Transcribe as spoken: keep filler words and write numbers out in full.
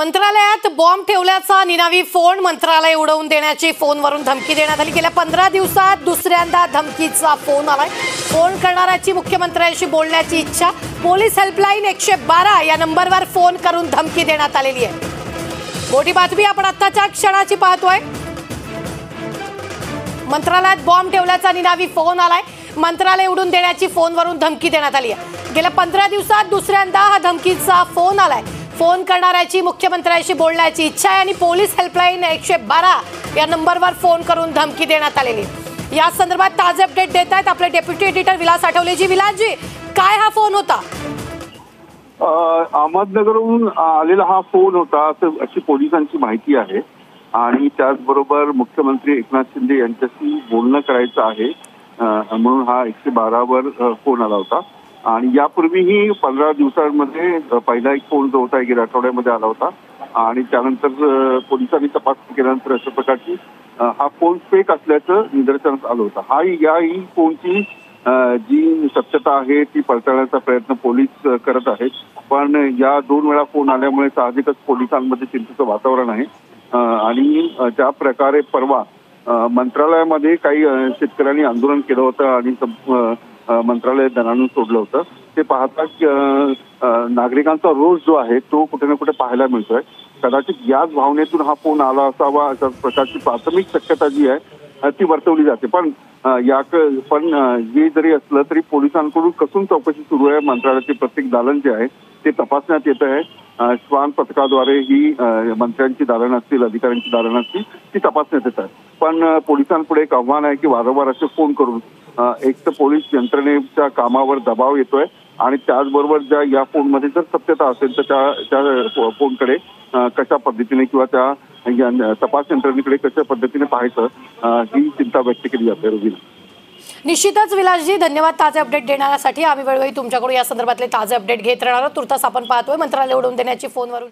मंत्रालयात bomb ठेवल्याचा निनावी phone, मंत्रालय उडवून देण्याची फोनवरून धमकी देण्यात आली। गेल्या पंधरा दिवसात दुसऱ्यांदा धमकीचा फोन आलाय। फोन करणाऱ्याची मुख्यमंत्र्यांशी बोलण्याची इच्छा, पोलीस हेल्पलाइन एक एक दोन या नंबरवर फोन करून धमकी देण्यात आलेली आहे। मोठी बातमी आपण आताच्या क्षणाची पाहतोय। मंत्रालयात बॉम्ब ठेवल्याचा निनावी फोन आलाय, मंत्रालय उडवून देण्याची फोनवरून धमकी देण्यात आली आहे। गेल्या पंधरा दिवसात दुसऱ्यांदा हा धमकीचा फोन आलाय। फोन करणाऱ्याची मुख्यमंत्र्यांशी बोलण्याची इच्छा आणि पोलीस हेल्पलाइन एक एक दोन या नंबरवर फोन करून धमकी देण्यात आलेली। या संदर्भात ताजे अपडेट देत आहेत आपले डेप्युटी एडिटर विलास आठवले जी। विलास जी, काय हा फोन होता? अहमदनगरहून आलेला हा फोन होता असं अशी पोलिसांची माहिती आहे आणि त्याचबरोबर मुख्यमंत्री एकनाथ शिंदे यांच्याशी बोलणं करायचं आहे म्हणून हा एकशे बारावर फोन आला होता। आणि यापूर्वीही पंधरा दिवसांमध्ये पहिला एक फोन जो होता गेल्या आठवड्यामध्ये आला होता आणि त्यानंतर पोलिसांनी तपासणी केल्यानंतर अशा प्रकारची हा फोन फेक असल्याचं निदर्शनास आलं होतं। हा याही फोनची जी सत्यता आहे ती पडताळण्याचा प्रयत्न पोलीस करत आहेत, पण या दोन वेळा फोन आल्यामुळे साहजिकच पोलिसांमध्ये चिंतेचं वातावरण आहे। आणि ज्या प्रकारे परवा मंत्रालयामध्ये काही शेतकऱ्यांनी आंदोलन केलं होतं आणि मंत्रालय दनानून सोडलं होतं, ते पाहता नागरिकांचा रोष जो आहे तो कुठे ना कुठे पाहायला मिळतोय। कदाचित याच भावनेतून हा फोन आला असावा अशा प्रकारची प्राथमिक शक्यता जी आहे ती वर्तवली जाते। पण या पण जे जरी असलं तरी पोलिसांकडून कसून चौकशी सुरू आहे। मंत्रालयाचे प्रत्येक दालन जे आहे ते तपासण्यात येत आहे। श्वान पथकाद्वारे ही मंत्र्यांची दालन असतील, अधिकाऱ्यांची दालन असतील, ती तपासण्यात येत आहे। पण पोलिसांपुढे एक आव्हान आहे की वारंवार असे फोन करून एक तर पोलीस यंत्रणेच्या कामावर दबाव येतोय आणि त्याचबरोबर ज्या या फोनमध्ये जर सत्यता असेल तर त्या त्या फोनकडे कशा पद्धतीने किंवा त्या तपास यंत्रणेकडे कशा पद्धतीने पाहायचं ही चिंता व्यक्त केली जाते। रोजीला निश्चितच विलासजी, धन्यवाद ताजे अपडेट देण्यासाठी। आम्ही वेळोवेळी तुमच्याकडून या संदर्भातले ताजे अपडेट घेत राहणार आहोत। तुर्तास आपण पाहतोय मंत्रालय उडवून देण्याची फोनवरून